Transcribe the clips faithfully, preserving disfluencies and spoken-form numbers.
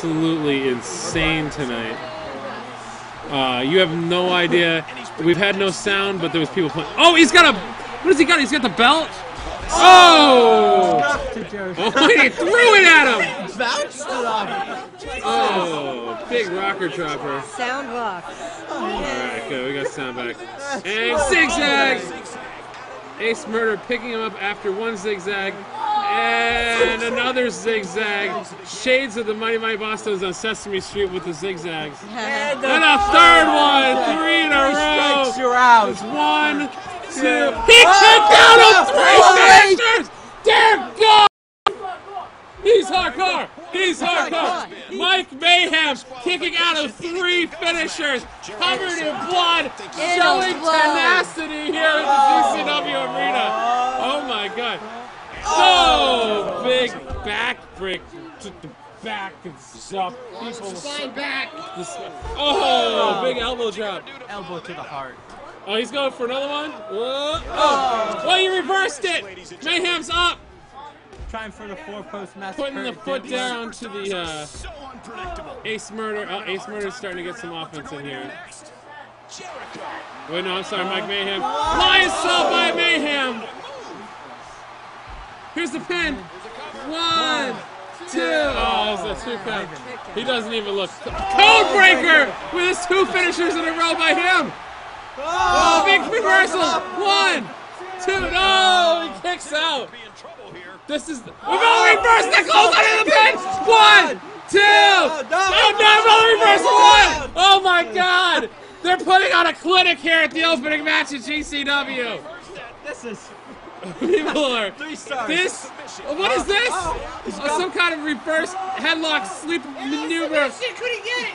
absolutely insane tonight. Uh, you have no idea. We've had no sound, but there was people playing. Oh, he's got a. What has he got? He's got the belt. Oh! Oh, he threw it at him. Bounced it off. Oh, big rocker dropper. Sound box. All right, good. We got sound back. And zigzag. Ace Murder picking him up after one zigzag. And another zigzag. Shades of the Mighty Mighty Boss Tones on Sesame Street with the zigzags. And, and a third one! Three in a row! Strikes you out. It's one, two... He kicked out of three sisters! Damn God! He's hardcore! He's hardcore! Mike Mayhem kicking out of three finishers, covered in blood, showing tenacity here in the G C W arena. Oh my God. Oh, big back brick to the back and up. Spine back. Oh, big elbow drop. Elbow to the heart. Oh, he's going for another one. Whoa. Oh, well, he reversed it. Mayhem's up. Trying for the four post match. Putting the foot down to the uh, Ace Murder. Oh, Ace Murder's starting to get some offense in here. Wait, no, I'm sorry, Mike Mayhem. Fly assault by Mayhem. Here's the pin. One, two. Oh, it's a two count. He doesn't even look. Code breaker with his two finishers in a row by him. Oh, big reversal. One, two. No, he kicks out. This is. The, we've only reversed the close under the pin. One, two. Oh, no, we've only reversed one. Oh my God. They're putting on a clinic here at the opening match at G C W. This is. People are. Three stars. This. What is this? Oh, oh, some kind of reverse headlock sleep maneuver.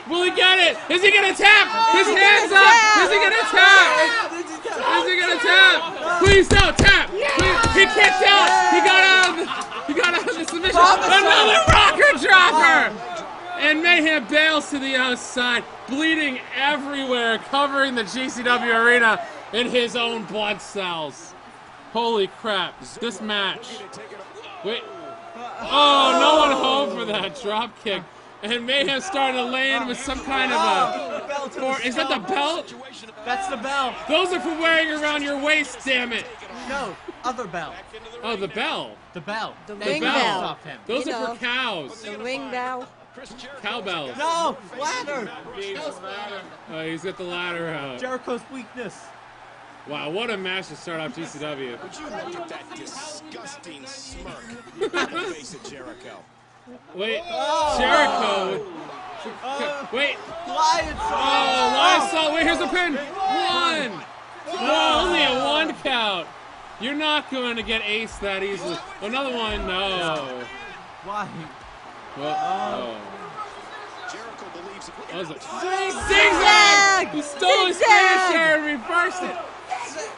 Will he get it? Is he gonna tap? Oh, his hands up. Tap. Is he gonna tap? Oh, is he gonna tap? Oh, is he gonna tap? Oh, please don't tap. Yeah. Please. He kicked out. He got out. Of the, he got out of the submission. Another rocker dropper. Oh. And Mayhem bails to the outside, bleeding everywhere, covering the G C W arena in his own blood cells. Holy crap, this match. Wait. Oh, no one home for that drop kick. And Mayhem started to land with some kind of a... Four, is that the belt? That's the belt. Those are for wearing around your waist, damn it. No, other belt. Oh, the bell. The bell. The wing bell. Those are for cows. The wing bell. Cowbell. No, ladder. Oh, he's got the ladder out. Jericho's weakness. Wow, what a match to start off G C W. Would you look at that disgusting smirk on the face of Jericho? Wait, oh. Jericho. Oh. Wait. Lion saw. Oh, Lion saw. Wait, here's the pin. One. No, only a one count. You're not going to get ace that easily. Another one, no. Why? Well, oh. Jericho believes it. Oh, it was a zigzag! He stole his finisher and reversed it.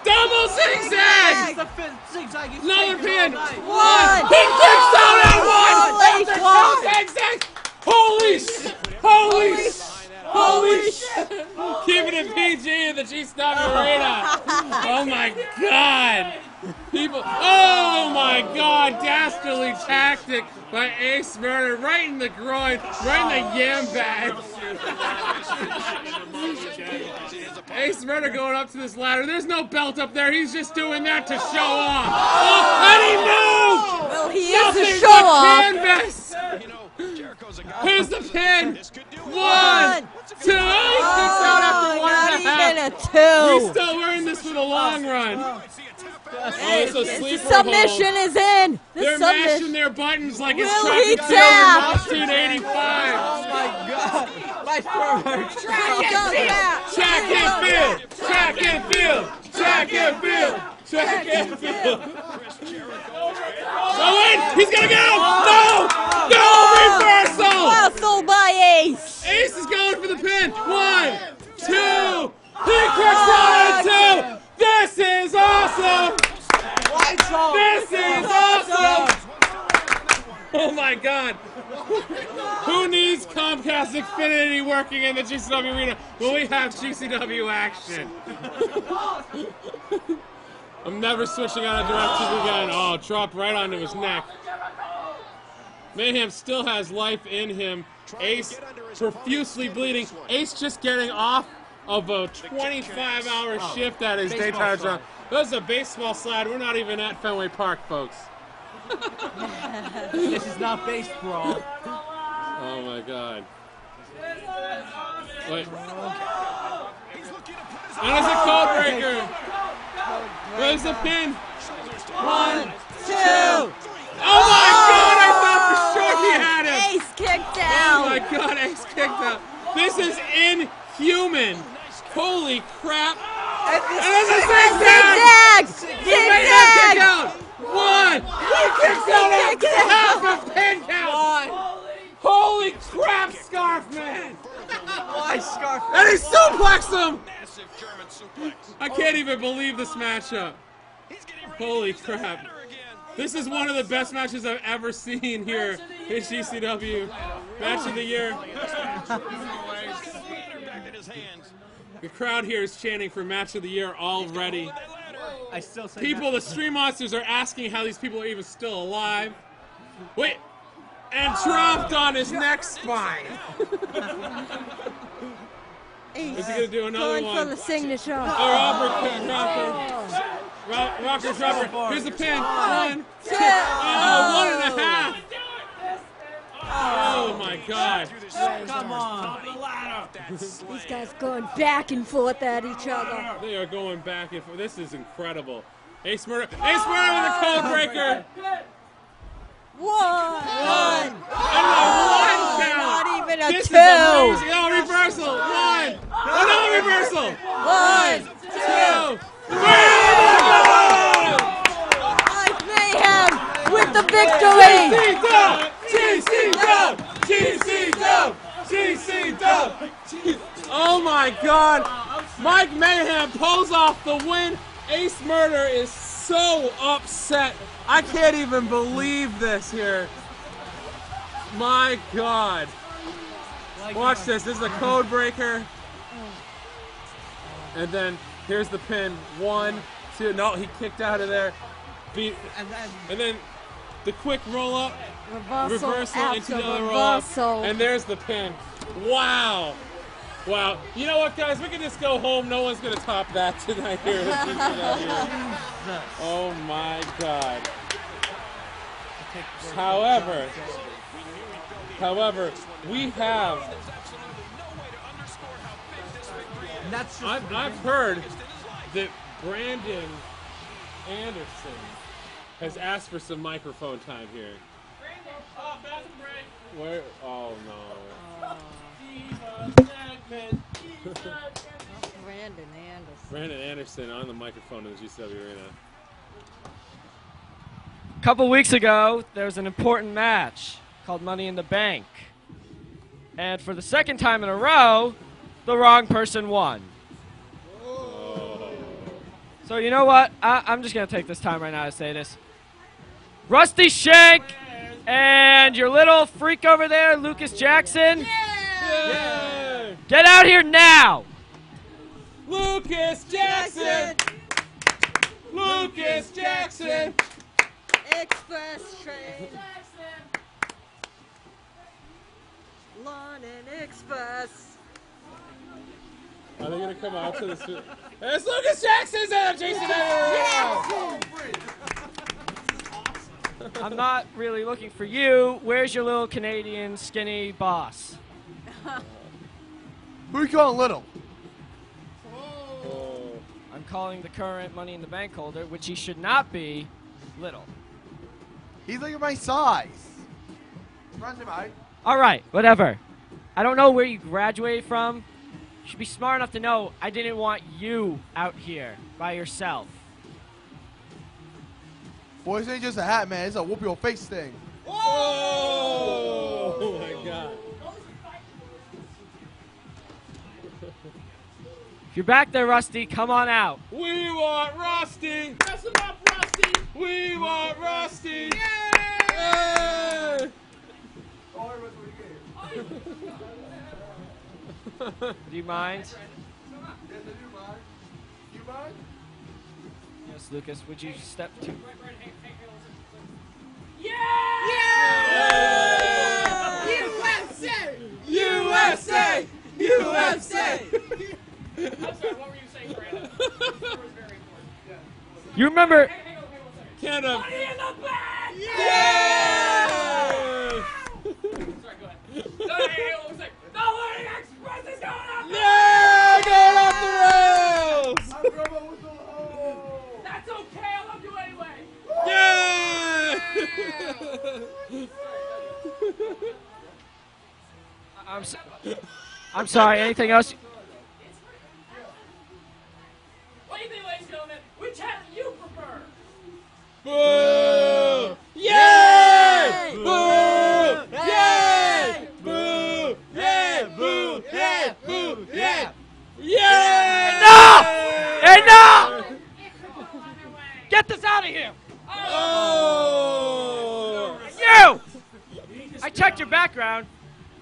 Double zigzag! Zigzag. Another pin. One. He kicks out at one. Double zigzag. Holy shit! Holy shit! Holy shit! Keeping it P G in the G C W arena. Oh my God! People. Oh my God! Dastardly tactic by Ace Murder, right in the groin, right in the yam bag. Ace Murder going up to this ladder. There's no belt up there. He's just doing that to show off. Oh, and he moved. Well, he Nothing is a show off. Canvas. Here's the pin. One, two. Oh, he kicks out after one and a half. We're still wearing this for the long run. Oh, so the submission hold. Is in. The They're submission. Mashing their buttons like it's trying to eighty-five. Oh my God! My forward. Track and field. Track and field. Track and field. Track and field. Track and field. Oh wait! He's gonna go! No! No reversal! Reversal by Ace. Ace is going for the pin. One, two. He kicks out at two. This is awesome! This is awesome! Oh my God! Who needs Comcast Xfinity working in the G C W arena when we have G C W action? I'm never switching out of DirecTV again. Oh, drop right onto his neck. Mayhem still has life in him. Ace profusely bleeding. Ace just getting off of a twenty-five hour shift at his daytime job. That was a baseball slide. We're not even at Fenway Park, folks. This is not baseball. Oh, my God. Wait. And it's a code breaker. Where's the pin? One, two. Oh, my God. I thought for sure he had it. Ace kicked out. Oh, my God. Ace kicked out. This is inhuman. Holy crap. And this is zigzag. Zigzag. Kick out. One. He kicks out a half a pin count. Holy crap, Scarf Man! Why Scarf Man? And he suplexed him! Massive German suplex. I can't even believe this matchup. Holy crap. This is one of the best matches I've ever seen here in G C W. Match of the year. The crowd here is chanting for Match of the Year already. I still say people, the Stream Monsters are asking how these people are even still alive. Wait! And dropped on his neck spine. Is he gonna do another one? For the signature. Oh, Robert, Rocker, Rocker, Rocker, Dropper. Here's the pin. One, two. Oh, one and a half. Oh my God! Come on. These guys going back and forth at each other. They are going back and forth. This is incredible. Ace Murder. Ace Murder with a code breaker. One. One. And a one count. Not even a this two. Is amazing. Oh, reversal. One. Oh, no, reversal. One, two, three. Live Mayhem with the victory. G C W. G C W. G C W. Oh, my God. Mike Mayhem pulls off the win. Ace Murder is so upset. I can't even believe this here. My God. Watch this. This is a code breaker. And then here's the pin. One, two. No, he kicked out of there. Beat. And then the quick roll up. Reversal, reversal into the other roll up. And there's the pin. Wow. Wow. You know what, guys? We can just go home. No one's going to top that tonight here. Oh, my God. However, however, we have... I've, I've heard that Brandon Anderson has asked for some microphone time here. Where? Oh, no. Brandon Anderson. Brandon Anderson on the microphone in the G C W Arena. A couple weeks ago, there was an important match called Money in the Bank. And for the second time in a row, the wrong person won. Oh. So you know what? I I'm just going to take this time right now to say this. Rusty Shank and your little freak over there, Lucas Jackson. Yeah. Yeah. Get out here now! Lucas Jackson! Lucas Jackson! Express train! Lawn and Express! Are they gonna come out to this? It's Lucas Jackson's out of Jason! Jackson. I'm not really looking for you. Where's your little Canadian skinny boss? Who are you calling little? Oh. I'm calling the current Money in the Bank holder, which he should not be, little. He's like my size. All right, whatever. I don't know where you graduated from. You should be smart enough to know I didn't want you out here by yourself. Boy, this ain't just a hat, man. It's a whoop your face thing. Oh, oh my God. You're back there, Rusty. Come on out. We want Rusty. Mess him up, Rusty. We want Rusty. Yeah! Yay! Do you mind? Yes, I do mind. You mind? Yes, Lucas. Would you step to? Yeah! Yeah! Yeah! Yeah! U S A! U S A! I'm sorry, what were you saying, Brandon? This was very important. Yeah. You remember... Hey, hey, hey, hey, Canada. Money in the back! Yeah! Sorry, go ahead. No, hey, hey, what was I saying? The Lady Express is going up! Yeah! Going off the rails! My brother was alone! That's okay, I love you anyway! Yeah! I'm, so I'm sorry, anything else? What do you think, ladies and gentlemen? Which hat do you prefer? Boo! Yay! Boo! Yay! Boo! Yeah! Boo! Yeah! Boo! Yeah! Yeah! Enough! Enough! Get this out of here! Oh! You! I checked your background.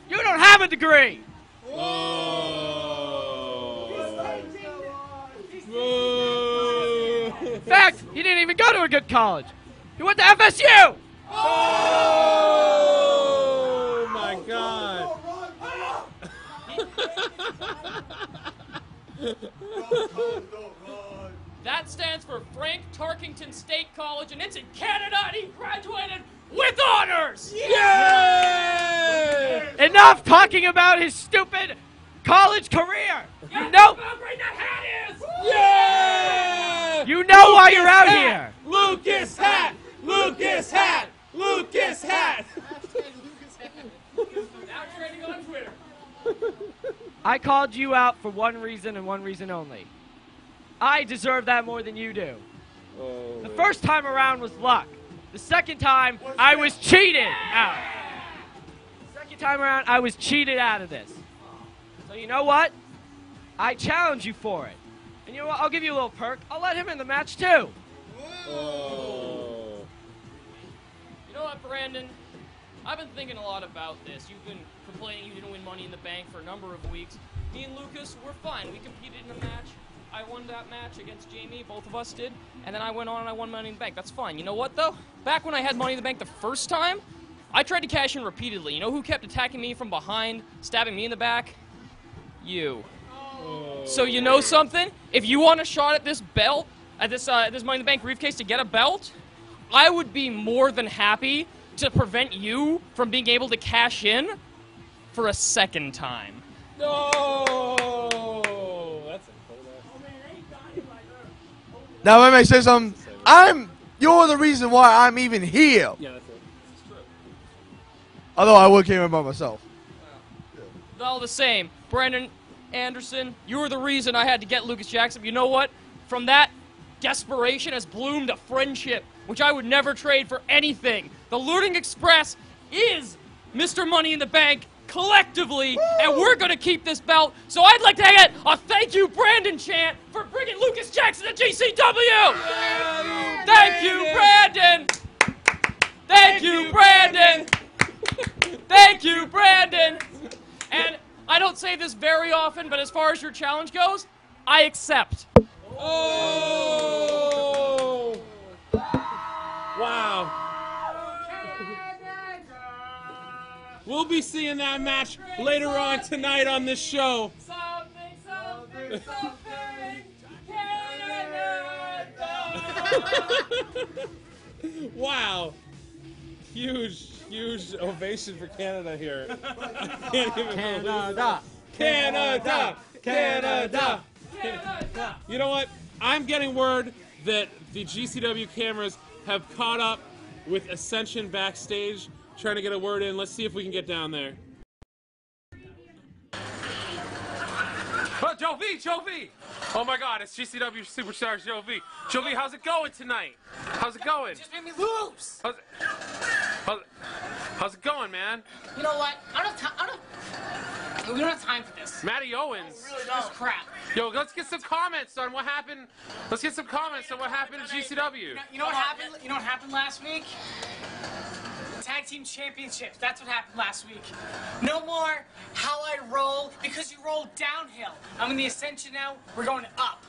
You don't have a degree! Oh. Oh. In fact, you didn't even go to a good college. You went to F S U! Oh, oh my God. That stands for Frank Tarkington State College, and it's in Canada, and he graduated with honors! Yeah! Enough talking about his stupid college career! You know how great that hat is! Yeah! You know why you're out here! Lucas hat! Lucas hat! Lucas hat! Now trending on Twitter. I called you out for one reason and one reason only. I deserve that more than you do. Oh. The first time around was luck. The second time, I was cheated out. The second time around, I was cheated out of this. So you know what? I challenge you for it. And you know what? I'll give you a little perk. I'll let him in the match, too. Oh. You know what, Brandon? I've been thinking a lot about this. You've been complaining you didn't win Money in the Bank for a number of weeks. Me and Lucas, we're fine. We competed in a match. I won that match against Jamie, both of us did, and then I went on and I won Money in the Bank. That's fine. You know what, though? Back when I had Money in the Bank the first time, I tried to cash in repeatedly. You know who kept attacking me from behind, stabbing me in the back? You. Oh. So you know something? If you want a shot at this belt, at this, uh, this Money in the Bank briefcase to get a belt, I would be more than happy to prevent you from being able to cash in for a second time. No! Oh. Now let me say something. I'm, you're the reason why I'm even here. Yeah, that's it. It's true. Although I would came in by myself. Wow. Yeah. All the same, Brandon Anderson, you were the reason I had to get Lucas Jackson. You know what? From that, desperation has bloomed a friendship, which I would never trade for anything. The Looting Express is Mister Money in the Bank collectively, and we're going to keep this belt, so I'd like to get a thank you Brandon chant for bringing Lucas Jackson to G C W! Yeah, thank, you, Brandon. Thank, thank you, Brandon! Thank you, Brandon! Thank you, Brandon! And I don't say this very often, but as far as your challenge goes, I accept. Oh! Wow. We'll be seeing that match later on tonight on this show. Something, something, something, Canada. Wow. Huge, huge ovation for Canada here. I can't even Canada. Canada. Canada. Canada. Canada. You know what? I'm getting word that the G C W cameras have caught up with Ascension backstage. Trying to get a word in. Let's see if we can get down there. Oh, Joe V, Joe V! Oh my God, it's G C W Superstars Joe V. Joe V, how's it going tonight? How's it going? It just made me loops! How's it, how's it, how's it going, man? You know what? I don't have time. I don't, we don't have time for this. Matty Owens. Oh, really? No. This crap. Yo, let's get some comments on what happened. Let's get some comments on what happened at G C W. You know, you know what happened? You know what happened last week? Tag Team Championships, that's what happened last week. No more how I roll because you roll downhill. I'm in the Ascension now, we're going up.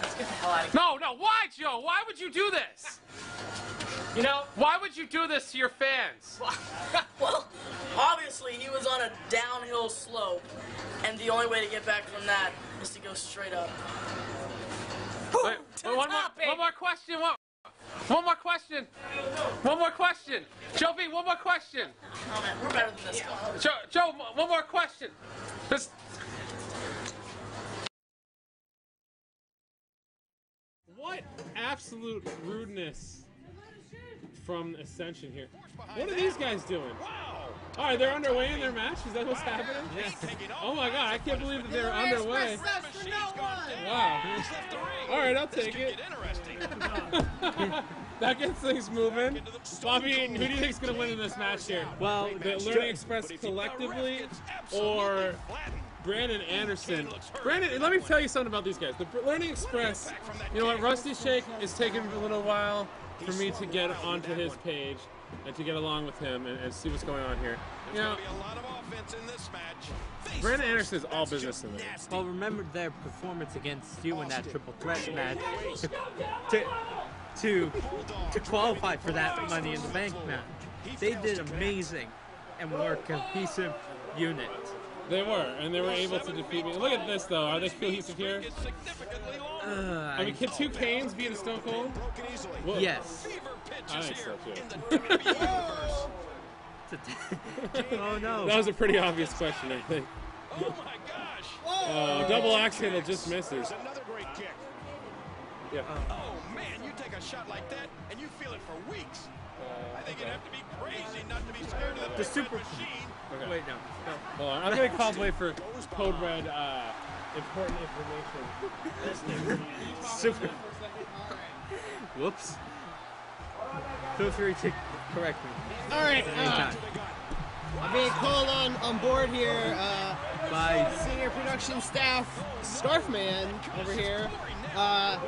Let's get the hell out of here. No, no, why, Joe? Why would you do this? You know, why would you do this to your fans? Well, obviously he was on a downhill slope, and the only way to get back from that is to go straight up. Wait, wait, one, more, one more question. One, one more question. One more question. Joe B, one more question. Oh, man, we're better than this. Yeah. Joe, Joe, one more question. This. What absolute rudeness from Ascension here. What are these guys doing? Wow. All right, they're underway in their match. Is that what's happening? Yes. Oh my God, I can't believe that they're underway. Wow. All right, I'll take it. That gets things moving. Bobby, who do you think is going to win in this match here? Well, the Learning Express collectively or Brandon Anderson. Brandon, let me tell you something about these guys. The Learning Express, you know what, Rusty Shake is taking a little while for me to get onto his page and to get along with him and, and see what's going on here. You know, Brandon Anderson is all business in this. Well, remember their performance against you in that triple threat match to, to, to qualify for that Money in the Bank match. They did amazing and were a cohesive unit. They were, and they were able to defeat me. Look at this, though. Are they cohesive here? Uh, I mean, could two Canes be in Stone Cold? Whoa. Yes. I think so, too. Oh, no. That was a pretty obvious question, I think. Oh, my gosh. Oh, double axe handle just misses. Yeah. Oh, man, you take a shot like that, and you feel it for weeks. Uh, I think okay. You'd have to be crazy not to be scared of the, the super machine. Okay. Wait, no. no. Hold on. I'm going to call play for Code Red uh, important information. Super. Whoops. Feel free to correct me. All right. Uh, I'm being called on, on board here uh, by senior production staff Scarfman over here. Uh,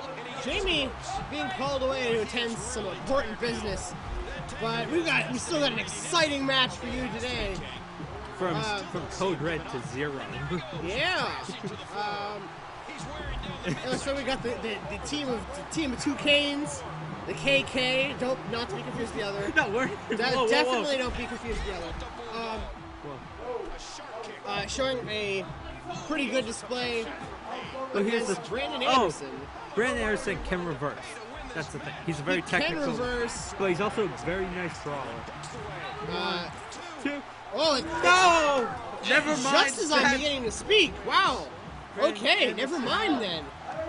Jamie being called away to attend some important business, but we've got we still got an exciting match for you today. From uh, from Code Red to zero. Yeah. um, so we got the, the, the team of the team of two Canes, the K K. Don't not to be confused with the other. No, we're that, whoa, whoa, definitely whoa. Don't be confused with the other. Um, uh, showing a pretty good display. Well, here's the Brandon Anderson. Oh, Brandon Anderson can reverse. That's the thing. He's a very he technical. Can reverse. But he's also a very nice thrower. Uh, oh, it's, no! It's, never mind. Just as I'm beginning to speak. Wow. Okay, never mind then.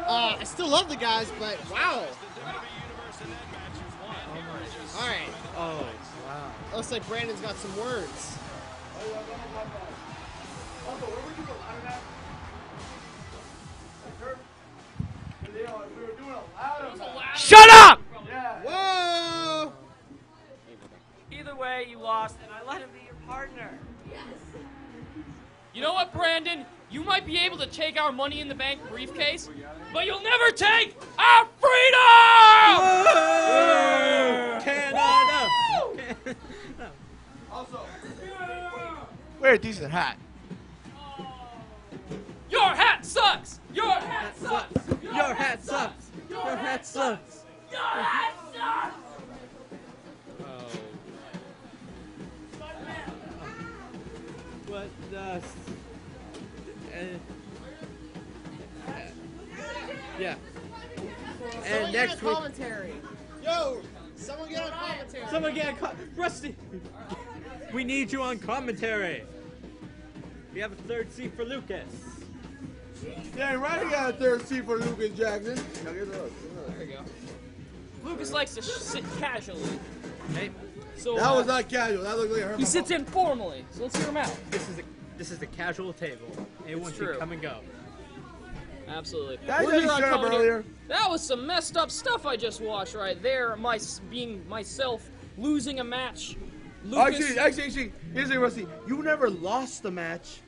Uh, I still love the guys, but wow. All right. Oh, wow. Looks like Brandon's got some words. Shut up! Yeah. Whoa! Either way, you lost, and I let him be your partner. Yes. You know what, Brandon? You might be able to take our Money in the Bank briefcase, but you'll never take our freedom! Whoa! Canada! Canada. Also, wear a decent hat. Your hat sucks! Your hat sucks! Your hat sucks! Your hat sucks! Your hat sucks! Oh. What the... Yeah. And next week... commentary. Yo! Someone get on commentary. Someone get on commentary. Rusty! We need you on commentary. We have a third seat for Lucas. Yeah, right, he got a third seat for Lucas Jackson. Now get up. There we go. Lucas likes to sit casually. Okay. So that uh, was not casual. That looked like I hurt. He sits informally. So let's hear him out. This is a this is a casual table. Anyone should come and go. Absolutely. That, We're on up earlier. That was some messed up stuff I just watched right there. My being myself losing a match. Lucas. Actually, actually, actually, here's the Rusty. You never lost the match.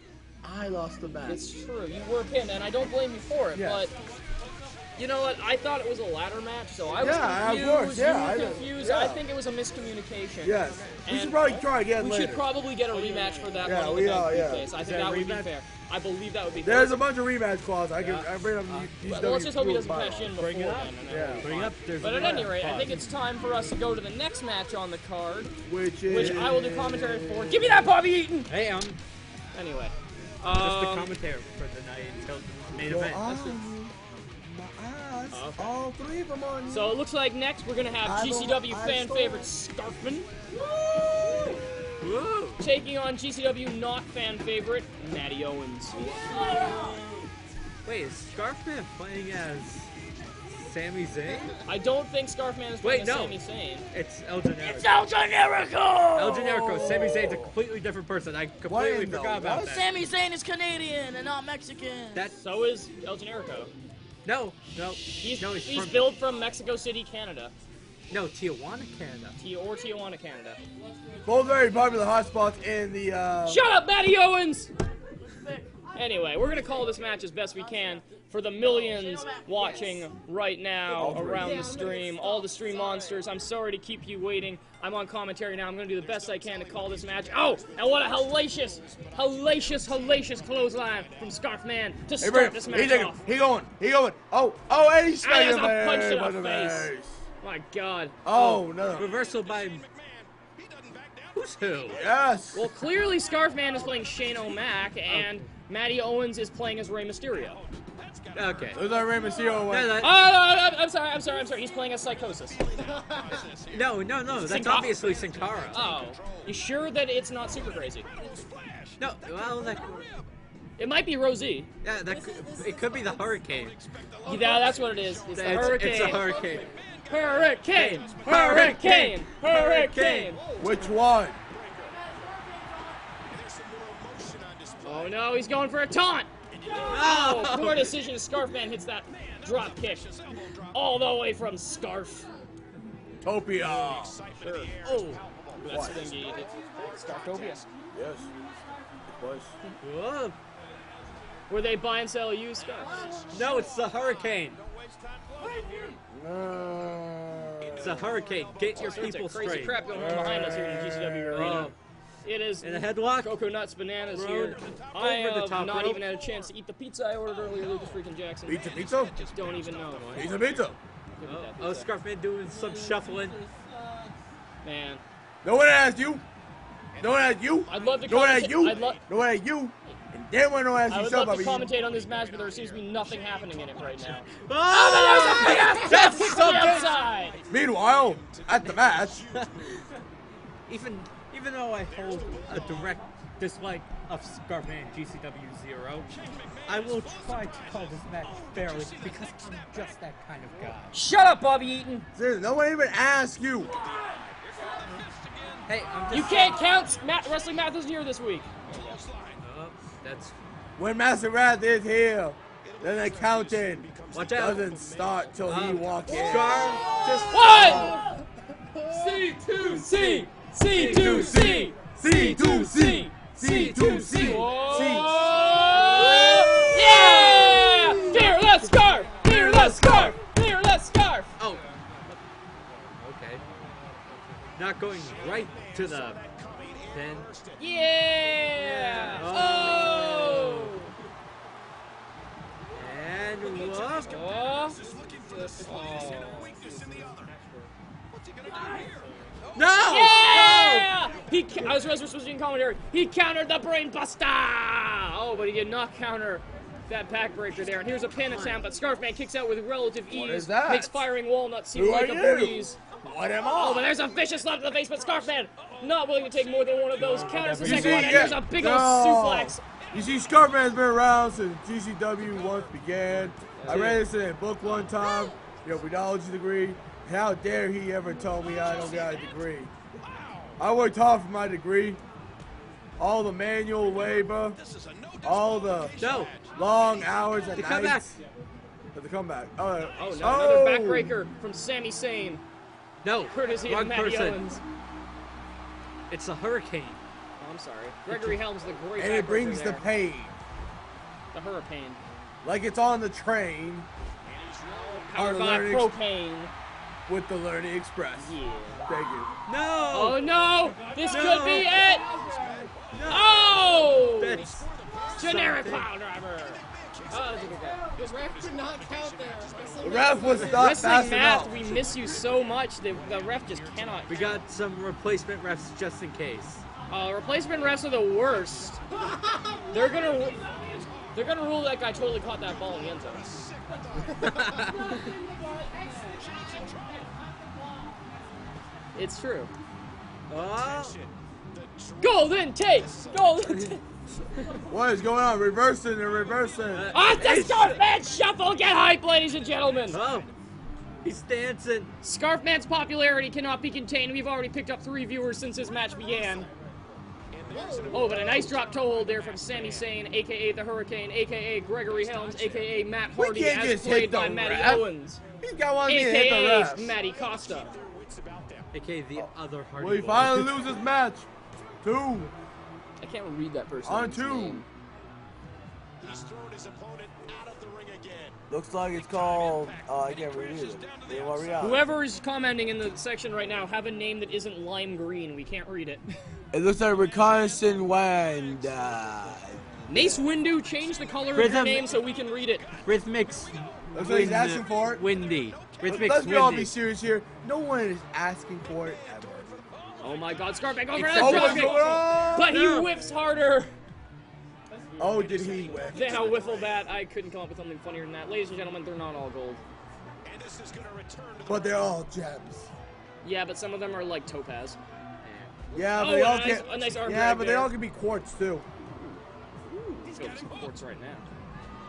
I lost the match. It's true. You were pinned, and I don't blame you for it. Yes. But You know what? I thought it was a ladder match, so I was yeah, confused. Of course. Yeah, you were confused. I, yeah. I think it was a miscommunication. Yes. And we should probably try again we later. We should probably get a rematch for that yeah, one. We all, yeah, we I think that, that would rematch? be fair. I believe that would be fair. There's a bunch of rematch clauses. I yeah. can. I bring up. Uh, well, let's just hope he doesn't cash in before. Bring it up. Then, yeah. Bring up. But at any rate, I think it's time for us to go to the next match on the card, which is which I will do commentary for. Give me that, Bobby Eaton. Hey, um. Anyway. Just the commentary for the night until the main event. That's it. Okay. All three of them on. So it looks like next we're gonna have G C W fan favorite Scarfman taking on G C W not fan favorite Matty Owens. Yeah. Wait, is Scarfman playing as Sami Zayn? I don't think Scarfman is playing Wait, as no. Sami Zayn. It's El Generico. It's El Generico. El Generico. Sami Zayn's a completely different person. I completely Wait, forgot no. about that. Sami Zayn is Canadian and not Mexican. That so is El Generico. No, no, he's, no, he's, he's from, billed from Mexico City, Canada. No, Tijuana, Canada. T or Tijuana, Canada. Both very popular hotspots in the, uh... Shut up, Matty Owens! Anyway, we're going to call this match as best we can for the millions watching right now around the stream, all the stream monsters. I'm sorry to keep you waiting. I'm on commentary now. I'm going to do the best I can to call this match. Oh, and what a hellacious, hellacious, hellacious clothesline from Scarfman to start this match off. He going, he going. Oh, oh, and he's smacking him. And there's a punch to the face. My God. Oh, no. Reversal by... Who's who? Yes. Well, clearly Scarfman is playing Shane O'Mac, and Matty Owens is playing as Rey Mysterio. Okay. Those are Rey Mysterio ones. No, no, no. Oh, no, no, I'm sorry, I'm sorry, I'm sorry. He's playing as Psychosis. no, no, no. That's Sin obviously Sin Cara. Oh. You sure that it's not Super Crazy? No. Well, that... It might be Rosie. Yeah, that could, it could be the Hurricane. Yeah, that's what it is. It's the it's, Hurricane. It's a Hurricane. Hurricane! Hurricane! Hurricane! Which one? Oh no, he's going for a taunt! Oh, poor decision as Scarfman hits that drop kick. All the way from Scarf. Topia! Sure. Oh, that's stingy. Scarftopia? Yes. Whoa. Were they buy and sell used scarves? No, it's the Hurricane. Uh, it's a hurricane. Get your people straight. Crazy crap going on behind us here in the G C W arena. It is in a headlock. Cocoa nuts, bananas here. I have not even had a chance to eat the pizza I ordered earlier. Lucas freaking Jackson. Pizza, pizza. Just don't even know. Pizza, pizza. Oh, Scarfman doing some shuffling. Man. No one asked you. No one asked you. I'd love to. No one asked you. No one asked you. I would love to commentate on this match, but there seems to be nothing happening in it right now. Oh, but there's a big ass that's kick from the outside! Meanwhile, at the match... even even though I hold a direct dislike of Scarfman G C W zero, I will try to call this match fairly because I'm just that kind of guy. Shut up, Bobby Eaton! Seriously, no one even asked you! Hey, I'm just... You can't count Matt Wrestling Matthews here this week! That's... When Master Wrath is here, then the counting doesn't start till um, he walks in. Just one! C two C! C two C! C two C! C two C! Yeah! Clear the scarf! Clear the scarf! Clear the scarf! Oh. Okay. Not going right to the... Pin. Yeah! Oh! oh. And look. Oh. No! Yeah! No! He I was supposed to be in commentary. He countered the brain buster! Oh, but he did not counter that backbreaker there. And here's a pin attempt, but Scarfman kicks out with relative ease. What is that? Makes firing walnuts seem Who like a breeze. What am I? Oh, but there's a vicious left to the face, but Scarfman not willing to take more than one of those. Counters the second see, one, and there's a big no. old suplex. You see, Scarfman's been around since G C W once began. That's I it. read this in a book one time, your pedology degree. How dare he ever tell me I don't got a degree. I worked hard for my degree. All the manual labor, all the no. long hours at the night. Comeback. The comeback. Oh, no, oh, no oh. another backbreaker from Sami Zayn. No, courtesy of Matty Owens. It's a hurricane. I'm sorry. Gregory Helms, the great And it brings there. the pain. The hurricane. Like it's on the train. powered by propane. With the Learning Express. Yeah. Thank you. No! Oh no! This no. could be it! No. Oh! That's generic something. Power driver. Oh, the ref did not count there. The ref was not fast enough. We miss you so much that the ref just cannot. We got some replacement refs just in case. Uh, replacement refs are the worst. They're gonna, they're gonna rule that guy totally caught that ball in the end zone. It's true. Uh, golden tape! Golden tape! What is going on? Reversing and reversing. Uh, Off the Scarfman Shuffle! Get hype, ladies and gentlemen! Oh, he's dancing. Scarfman's popularity cannot be contained. We've already picked up three viewers since his match began. Oh, but a nice drop toe hold there from Sami Zayn, a k a. The Hurricane, a k a. Gregory Helms, a k a. Matt Hardy, as played by Matty rap. Owens, he's got one a k a. Matty Costa, a k a. The oh. other Hardy. Well, he finally loses match. Two. I can't read that person. On two. Name. He's thrown his opponent out of the ring again. Looks like it's called. Uh, I can't read it. Whoever is commenting in the section right now, have a name that isn't lime green. We can't read it. It looks like Reconnaissance Wand. Uh, Mace Windu, change the color Rhythm, of your name so we can read it. Rhythmix. Looks like he's asking for it. Windy. Rhythmix. Let's all be serious here. No one is asking for it ever. Oh my God, Scarfman over the drop, but he whiffs harder. Oh, did he whiff? Yeah, whiffle bat. I couldn't come up with something funnier than that. Ladies and gentlemen, they're not all gold. And this is gonna return to but they're all gems. Yeah, but some of them are like topaz. Yeah, but oh, they all nice, can. Nice yeah, but there. They all can be quartz too. Let's go for some quartz right now.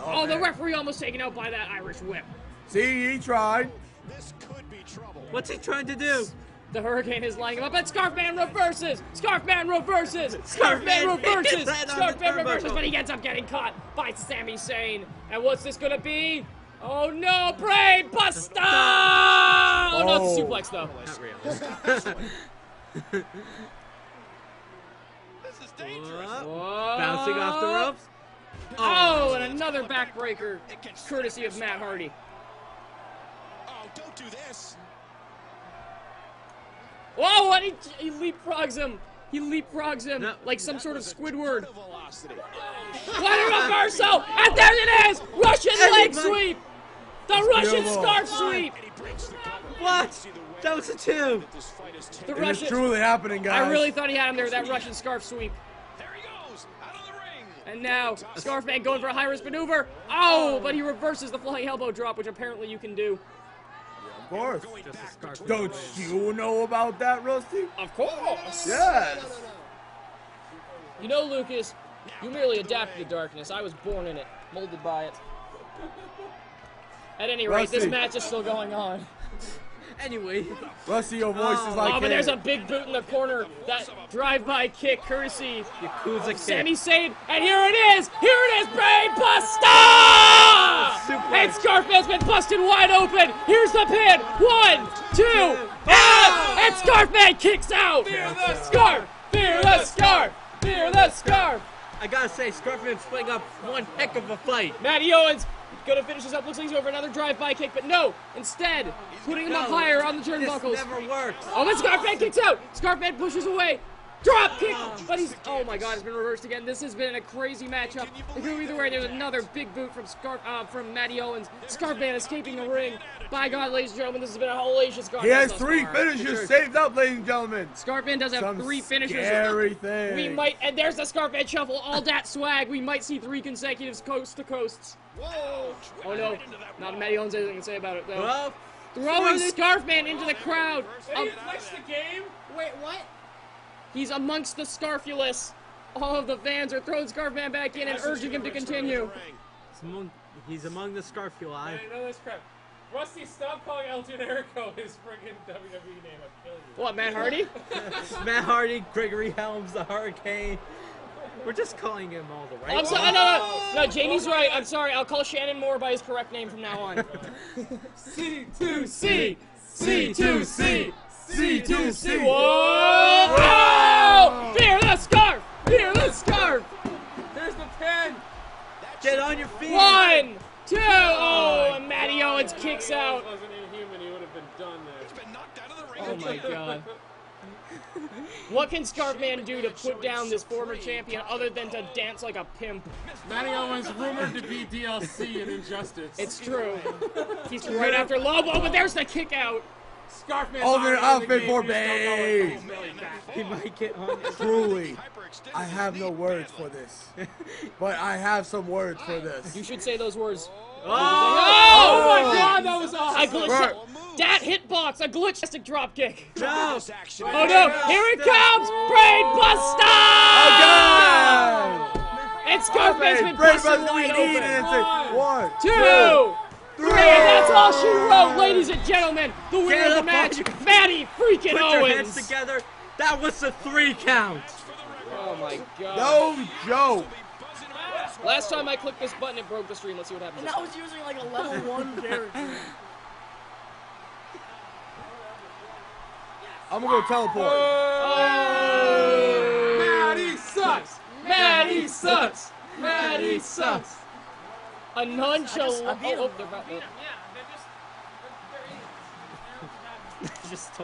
Oh, oh the referee almost taken out by that Irish whip. See, he tried. This could be trouble. What's he trying to do? The Hurricane is lining him up, and Scarfman reverses! Scarfman reverses! Scarfman reverses! Scarfman reverses, but he ends up getting caught by Sami Zayn. And what's this gonna be? Oh no, Brain Buster! Oh, not the suplex though. Not real. This is dangerous. Whoa. Bouncing off the ropes. Oh, and another backbreaker, courtesy of Matt Hardy. Oh, don't do this. Whoa, what? He, he leapfrogs him. He leapfrogs him no, like some sort of Squidward. What a reversal! And there it is! Russian leg sweep! The Russian scarf sweep! What? That was a two. The it Russian, is truly happening, guys. I really thought he had him there with that Russian scarf sweep. There he goes, out of the ring. And now, Scarfman going for a high-risk maneuver. Oh, but he reverses the flying elbow drop, which apparently you can do. Of course. Don't you know about that, Rusty? Of course. Yes. You know, Lucas, you merely adapted to darkness. I was born in it, molded by it. At any rate, Rusty. This match is still going on. Anyway. Rusty, your voice oh. is like Oh, but there's a big boot in the corner. That drive-by kick courtesy of Sami Zayn. And here it is. Here it is, Brain Buster! And Scarfman's been busted wide open. Here's the pin. One, two, out! And Scarfman kicks out. Fear the scarf. Fear the scarf. Fear the scarf. I gotta say, Scarfman's putting up one heck of a fight. Matty Owens. Gonna finish this up. Looks like he's over another drive-by kick, but no. Instead, putting him up higher on the turnbuckles. This never works. Oh, but Scarfman kicks out. Scarfman pushes away. Drop kick. But he's. Oh my God! It's been reversed again. This has been a crazy matchup. It could either way. There's another big boot from Scarf uh, from Matty Owens. Scarfman escaping the ring. By God, ladies and gentlemen, this has been a hellacious. He has three finishes saved up, ladies and gentlemen. Scarfman does have Some three finishes. Everything. We might. And there's the Scarfman shuffle. All that swag. We might see three consecutive coast to coasts. Whoa. Oh no! Not Matty Owens has anything to say about it though. Well, throwing Scarfman into the crowd. He flexed the game. Wait, what? He's amongst the Scarfulous. All of the fans are throwing Scarfman back in and urging him to continue. He's among, he's among the Scarfuli. Yeah, I know this crap. Rusty, stop calling El Generico his friggin' W W E name. I'll kill you. What, Matt Hardy? Matt Hardy, Gregory Helms, the Hurricane. We're just calling him all the right. I'm sorry. No, no, no, Jamie's right. I'm sorry. I'll call Shannon Moore by his correct name from now on. C two C. C two C. C two C. Whoa! Oh! Fear the scarf! Fear the scarf! There's the pin! Get on your feet! One, two. Oh, Matty Owens kicks out. Oh my God. What can Scarfman do to put down this former champion other than to dance like a pimp? Matty Owens rumored to be D L C in Injustice. It's true. He's right after Lobo, but there's the kick out. Scarfman. Over outfit for Babe. He might get hung. Truly, I have no words for this, but I have some words for this. You should say those words. Oh, oh, oh my God, that was awesome. That hitbox, a glitchistic dropkick. No. Oh no, here it comes! Brain Buster! Oh God! And Scarfman's been busted wide open. One, two, three, and that's all she wrote, ladies and gentlemen. The winner of the match, Matty freaking Owens. Put your hands together. That was a three count. Oh my God. No joke. Last time I clicked this button, it broke the stream. Let's see what happens. And that was using like a level one character. I'm gonna go teleport. Oh. Matty sucks. Matty sucks. Matty sucks. A nonchalant. Oh, they're about. Yeah, they're just. Just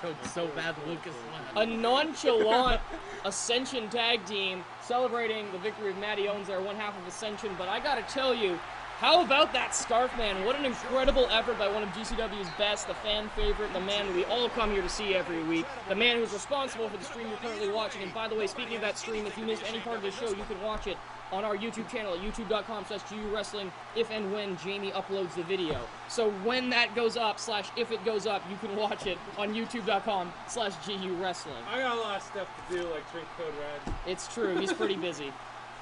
choked so bad, Lucas. A nonchalant Ascension tag team celebrating the victory of Matty Owens. They're one half of Ascension, but I gotta tell you. How about that Scarfman? What an incredible effort by one of G C W's best, the fan favorite, the man we all come here to see every week, the man who's responsible for the stream you're currently watching. And by the way, speaking of that stream, if you missed any part of the show, you can watch it on our YouTube channel at youtube dot com slash G U Wrestling if and when Jamie uploads the video. So when that goes up, slash if it goes up, you can watch it on youtube dot com slash G U Wrestling. I got a lot of stuff to do, like drink Code Red. It's true, he's pretty busy.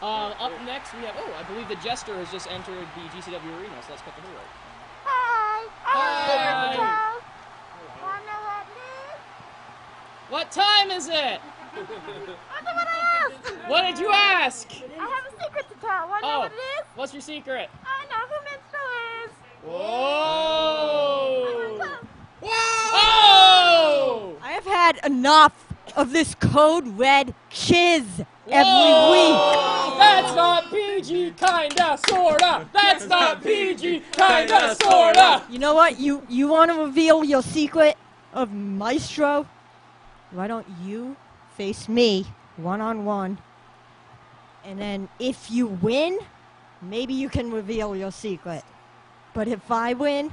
Uh, up next, we have, oh, I believe the Jester has just entered the G C W arena, so let's cut the video. Hi! Hi! Hi. Wanna let me? What time is it? What did you ask? I have a secret to tell. Wanna know what it is? What's your secret? I know who Minstrel is. Whoa! Whoa! Oh! I have had enough of this Code Red chiz every Whoa! Week. That's not P G, kinda, sorta. That's not P G, kinda, sorta. You know what? You you want to reveal your secret of Maestro? Why don't you face me one on one? And then if you win, maybe you can reveal your secret. But if I win,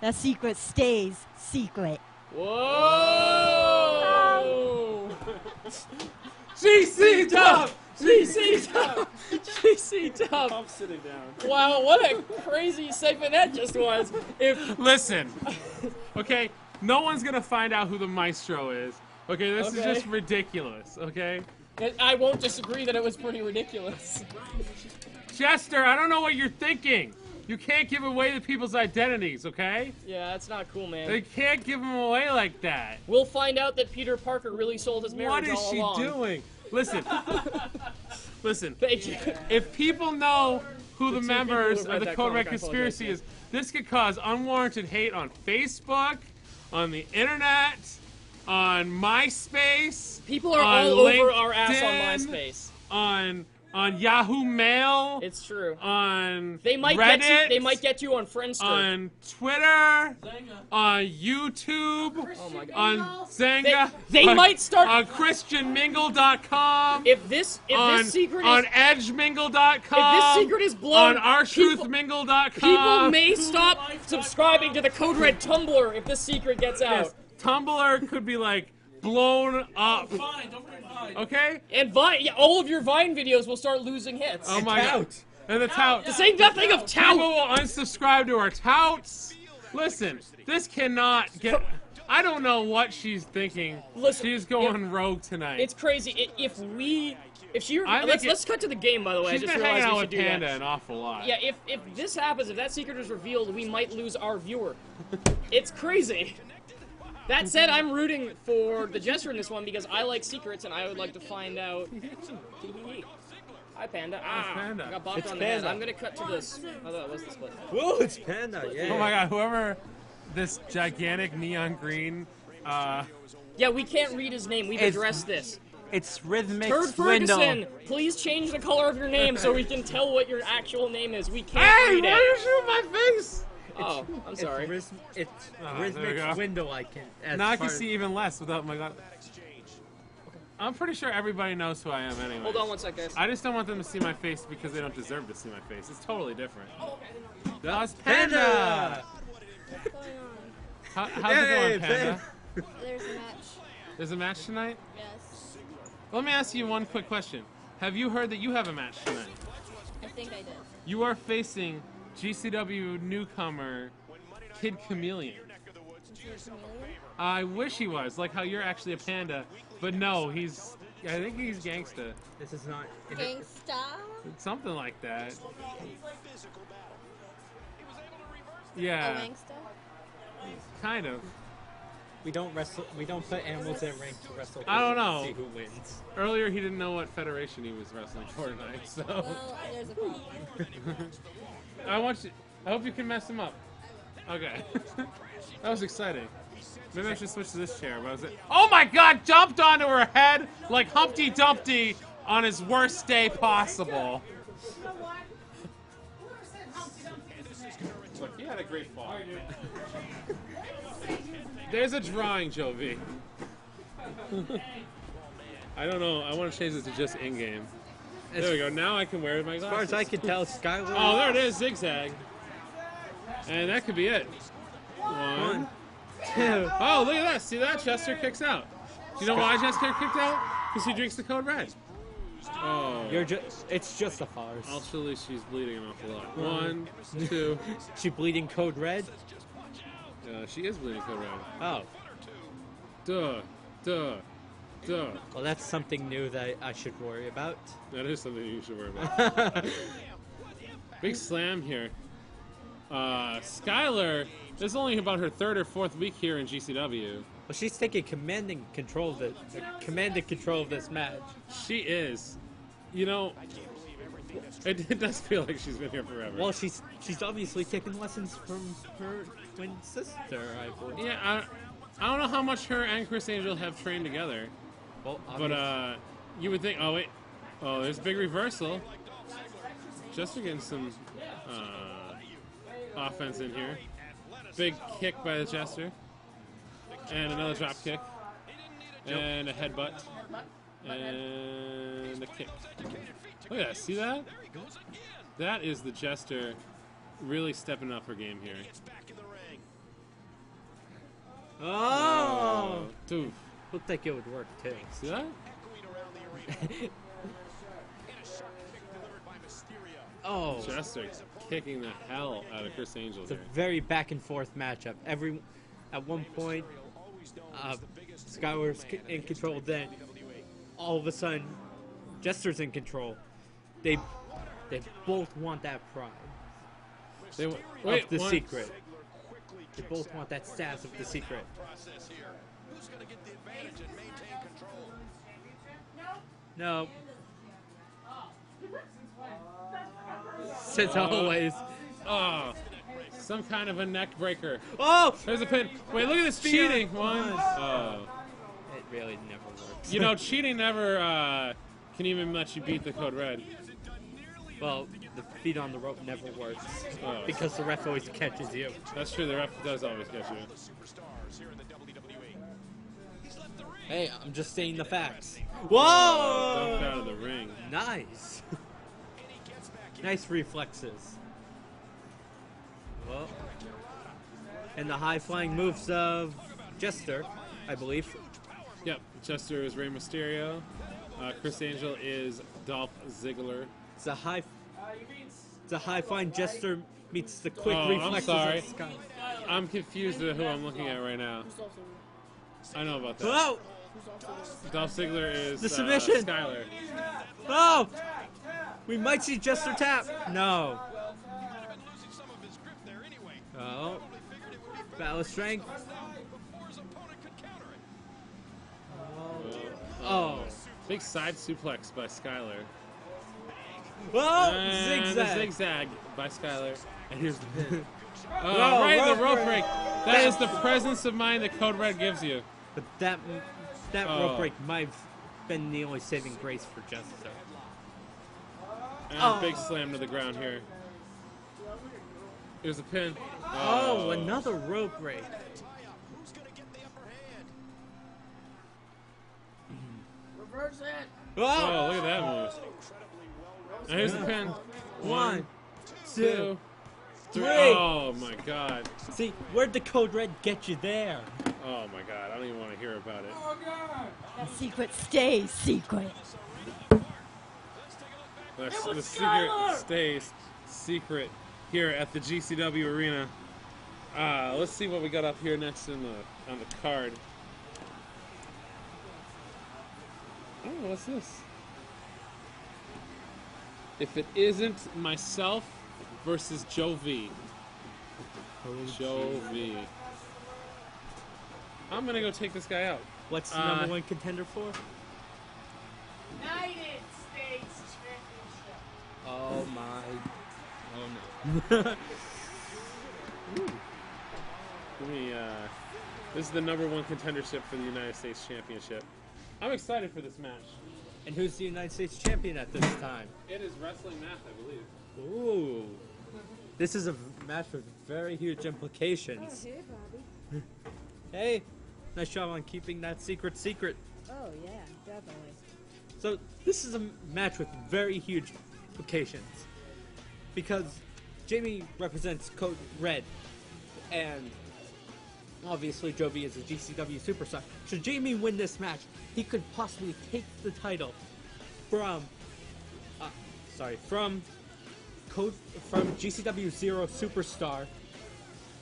that secret stays secret. Whoa! G C Dub! G C Dub! G C Dub! I'm sitting down. Wow, what a crazy segment that just was. If Listen, okay, no one's gonna find out who the Maestro is. Okay, this okay. is just ridiculous, okay? I won't disagree that it was pretty ridiculous. Jester, I don't know what you're thinking. You can't give away the people's identities, okay? Yeah, that's not cool, man. They can't give them away like that. We'll find out that Peter Parker really sold his marriage all along. What is she doing? Listen. Listen. Thank you. If people know who the, the members of the Code Red Conspiracy is, this could cause unwarranted hate on Facebook, on the internet, on MySpace. People are all LinkedIn, over our ass on MySpace. On... On Yahoo Mail. It's true. On they might Reddit. Get you, they might get you on Friendster. On Twitter. Zanga. On YouTube. On, oh my God. On Zanga. They, they on, might start. On Christian Mingle dot com. If this, if on, this secret on is. On Edge Mingle dot com. If this secret is blown. On Our Truth Mingle dot com. People may stop subscribing to the Code Red Tumblr if this secret gets out. Yes, Tumblr could be like blown up. Fine, don't worry. Okay? And Vine, yeah, all of your Vine videos will start losing hits. Oh my God. And the tout. The same thing of tout. People will unsubscribe to our touts. Listen, this cannot get... I don't know what she's thinking. Listen, she's going if, rogue tonight. It's crazy. It, if we... If she... Let's, it, let's cut to the game, by the way. She's I just been realized hanging out with Panda that. An awful lot. Yeah, if, if this happens, if that secret is revealed, we might lose our viewer. It's crazy. That said, I'm rooting for the Jester in this one because I like secrets and I would like to find out. Hi, Panda. Ah, it's Panda. I got bopped it's on the Panda. Head. I'm gonna cut to this. Oh, that was the split. Whoa, it's Panda. Yeah. Oh my God, whoever this gigantic neon green. Uh, yeah, we can't read his name. We've addressed this. It's Rhythmic Turd Swindle. Ferguson, please change the color of your name so we can tell what your actual name is. We can't hey, read it. Hey, why did you shoot my face? Oh, I'm sorry. It's, it's oh, Rhythmic Swindle. I can. Now I can see even less without my God. I'm pretty sure everybody knows who I am anyway. Hold on one sec, guys. I just don't want them to see my face because they don't deserve to see my face. It's totally different. Oh, okay. That's Panda! What's going on? How, how's hey, it going, Panda? Panda? There's a match. There's a match tonight? Yes. Let me ask you one quick question. Have you heard that you have a match tonight? I think I did. You are facing G C W newcomer Kid Chameleon. I wish he was, like how you're actually a panda, but no, he's, I think he's gangsta. This is not... Gangsta? It's something like that. Yeah. A gangsta? Kind of. We don't wrestle, we don't put animals in rank to wrestle. I don't know. See who wins. Earlier he didn't know what federation he was wrestling for tonight, so... Well, there's a problem. I want you, I hope you can mess him up. Okay. That was exciting. Maybe I should switch to this chair. But I was like, oh my God! Jumped onto her head like Humpty Dumpty on his worst day possible. Look, he had a great fall. There's a drawing, Jovi. I don't know. I want to change it to just in-game. There we go. Now I can wear my glasses. As far as I can tell, Skylar. Oh, there it is, zigzag. And that could be it. One. Two. Oh, look at that. See that? Chester kicks out. Do you know why Chester kicked out? Because he drinks the Code Red. Oh. You're ju it's just a farce. Actually, she's bleeding an awful lot. One, two. She bleeding Code Red? Uh, she is bleeding Code Red. Oh. Duh. Duh. Duh. Well, that's something new that I should worry about. That is something you should worry about. Big slam here. Uh, Skylar, this is only about her third or fourth week here in G C W. Well, she's taking commanding control of the, uh, commanding control of this match. She is. You know, it, it does feel like she's been here forever. Well, she's she's obviously taking lessons from her twin sister, I believe. Yeah, I, I don't know how much her and Chris Angel have trained together. Well, obviously. But uh, you would think. Oh wait, oh, there's a big reversal. Just against some. Uh, Offense in here. Big kick by the Chester. And another drop kick. And a headbutt. And a kick. Look at that. See that? That is the Chester really stepping up her game here. Oh! Dude. Looked like it would work too. See that? Oh. Chester kicking the hell out of Chris Angel. It's a very back and forth matchup. Every, at one point, uh, Skylar's in control. Then, all of a sudden, Jester's in control. They, they both want that pride. They want the one. secret. They both want that sass of the secret. No. As uh, always. Oh, some kind of a neck breaker. Oh! There's a pin. Wait, look at this cheating. One. Oh. It really never works. You know, cheating never uh, can even let you beat the Code Red. Well, the feet on the rope never works. Oh. Because the ref always catches you. That's true, the ref does always catch you. Hey, I'm just saying the facts. Whoa! Oh, dumped out of the ring. Nice. Nice reflexes. Well, and the high-flying moves of Chester, I believe. Yep, Chester is Rey Mysterio. Uh, Chris Angel is Dolph Ziggler. It's a high, it's a high-flying Chester meets the quick oh, reflexes I'm sorry. of Sky. I'm confused with who I'm looking at right now. I know about that. Hello. Dolph Ziggler is the submission. Uh, Skylar. Oh. We might see Chester tap. No. Oh. Battle of strength. Oh. Oh. Big side suplex by Skylar. Whoa! And zigzag. A zigzag by Skylar. And here's the pin. uh, Whoa, right in the rope break. break. That is the presence of mind that Code Red gives you. But that that oh. rope break might been the only saving grace for Jessica. And oh. Big slam to the ground here. Here's a pin. Oh, oh another rope break. Who's gonna get the upper hand? Reverse it. Oh, look at that move. And here's the pin. One, two, three. Oh my God. See, where'd the code red get you there? Oh my God, I don't even want to hear about it. Oh God. The secret stays secret. The, the secret stays secret here at the G C W Arena. Uh, let's see what we got up here next in the on the card. Oh, what's this? If it isn't myself versus Joe V. Oh, Joe geez. V. I'm gonna go take this guy out. What's the uh, number one contender for? United States Championship. Oh my. Oh no. Let me, uh, this is the number one contendership for the United States Championship. I'm excited for this match. And who's the United States Champion at this time? It is Wrestling Math, I believe. Ooh. This is a match with very huge implications. Oh, hey, Bobby. Hey, nice job on keeping that secret secret. Oh, yeah, definitely. So, this is a match with very huge implications. Because Jamie represents Code Red, and obviously Joe V is a G C W superstar. Should Jamie win this match, he could possibly take the title from, uh, sorry, from Code, from G C W Zero Superstar.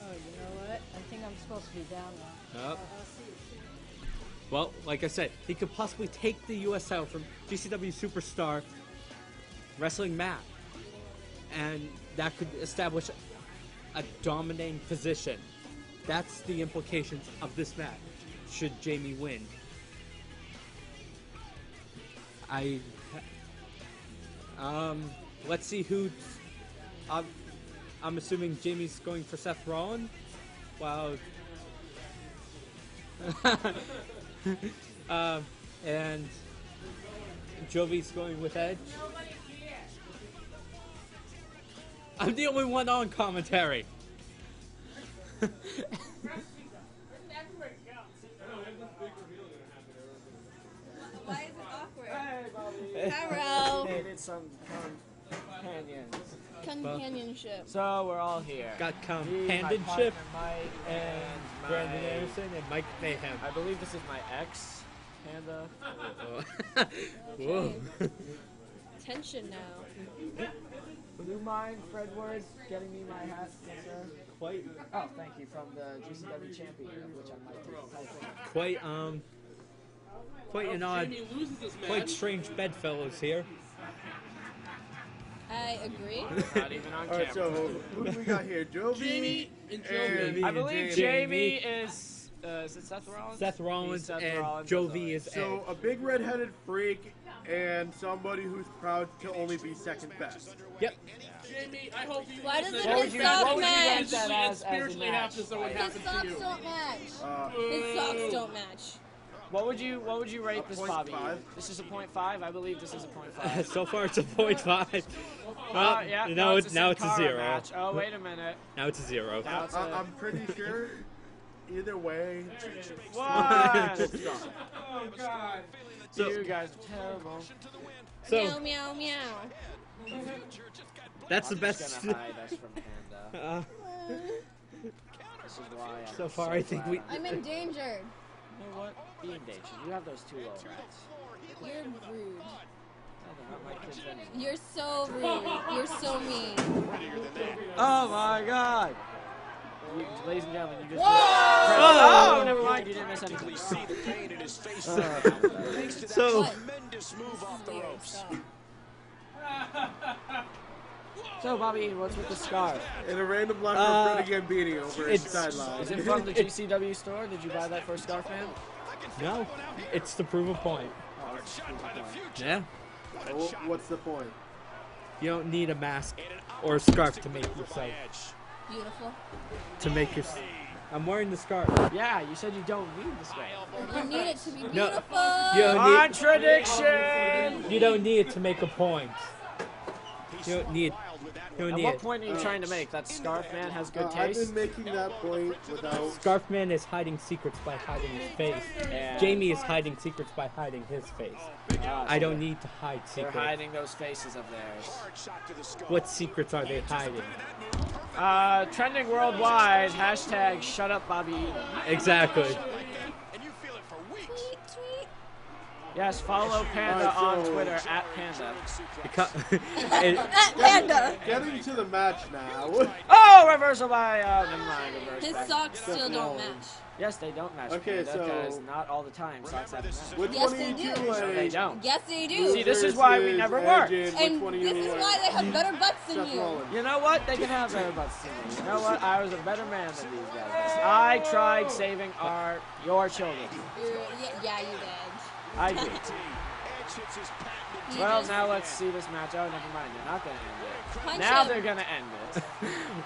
Oh, you know what? I think I'm supposed to be down now. Oh. Uh, well, like I said, he could possibly take the U S title from G C W Superstar Wrestling Matt, and that could establish a dominating position. That's the implications of this match, should Jamie win. I... Um, let's see who... Uh, I'm assuming Jamie's going for Seth Rollins? Wow. uh, and Jovi's going with Edge. I'm the only one on commentary. Why is it awkward? Hey, Bobby. Hello. They did some companions. Companionship. So we're all here. Got companionship. Mike and Brandon my, Anderson and Mike Mayhem. I believe this is my ex, Panda. Whoa. Tension now. Would you mind, Fred Ward, getting me my hat, sir? Quite. Oh, thank you, from the G C W champion, which I might be. Quite, um, quite an odd, quite strange bedfellows here. I agree. Not even on camera. All right, so who do we got here? Joe Jamie and Joe. I believe Jamie, Jamie is, uh, is it Seth Rollins? Seth Rollins Seth and Rollins Joe V is So Ed. A big red-headed freak. And somebody who's proud to only be second best. Yep. Jamie, I hope you. Why does it his socks match? His socks don't match. Uh, his socks don't match. What would you What would you rate this, Bobby? Five. This is a point five. I believe this is a point five. So far, it's a point five. Well, uh, yeah, now no, it's, it's now it's a zero. Match. Oh wait a minute. Now it's a zero. Now I, a, I'm pretty sure. Either way. What? Oh God. So, you guys are terrible. So, meow, meow, meow. That's the best. From uh, so far, so I think we. I'm endangered. You know what? Be endangered. You have those two old rats. You're rude. You're so rude. You're so mean. Oh my God. You, ladies and gentlemen, you just. Oh, oh, never mind. You didn't miss anything. See the pain in his face. Thanks to that so, tremendous move off the ropes. So, Bobby, what's with the scarf? In a random locker uh, front again beating over his sideline. Is it from the G C W store? Did you buy that first scarf, man? No. It's to prove a point. Oh, it's to prove a point. Yeah. Well, what's the point? You don't need a mask or a scarf to make yourself. Beautiful. To make your I'm wearing the scarf. Yeah, you said you don't need the scarf. You need it to be beautiful. No, you contradiction. Need, you don't need it to make a point. You don't need. You don't At need what it. point are you uh, trying to make? That scarf man has good uh, taste. I've been making that point without. Scarf man is hiding secrets by hiding his face. Yeah. Jamie is hiding secrets by hiding his face. Uh, I don't need to hide secrets. They're hiding those faces of theirs. What secrets are they hiding? Uh, trending worldwide, hashtag shut up Bobby Eaton. Exactly. Yes, follow Panda on Twitter, at Panda. At Panda! Getting to the match now. Oh, reversal by, uh, never mind, reverse. His socks still don't match. Yes, they don't match. Okay, Panda, so not all the time. Socks have matched. Which yes, one do you they do. No, they don't. Yes, they do. See, this is why we never work. And this is why they have better butts than you. You know what? They can have better butts than you. You know what? I was a better man than these guys. I tried saving our, your children. Yeah, you did. I did. Well, now let's see this match. Oh, never mind. They're not going to end it. Now they're going to end it.